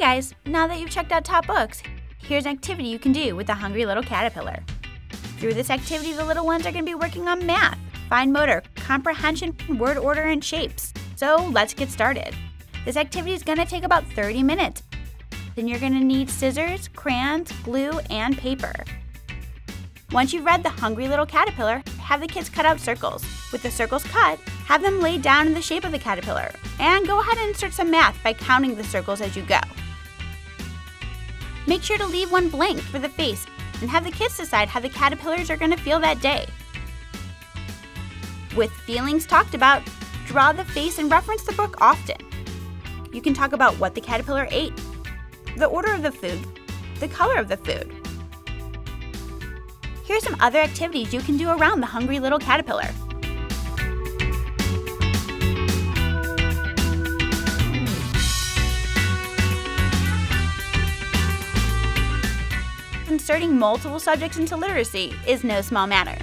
Hey guys, now that you've checked out top books, here's an activity you can do with the Hungry Little Caterpillar. Through this activity, the little ones are going to be working on math, fine motor, comprehension, word order, and shapes. So let's get started. This activity is going to take about 30 minutes. Then you're going to need scissors, crayons, glue, and paper. Once you've read The Hungry Little Caterpillar, have the kids cut out circles. With the circles cut, have them laid down in the shape of the caterpillar. And go ahead and insert some math by counting the circles as you go. Make sure to leave one blank for the face and have the kids decide how the caterpillars are going to feel that day. With feelings talked about, draw the face and reference the book often. You can talk about what the caterpillar ate, the order of the food, the color of the food. Here's some other activities you can do around the Hungry Little Caterpillar. Inserting multiple subjects into literacy is no small matter.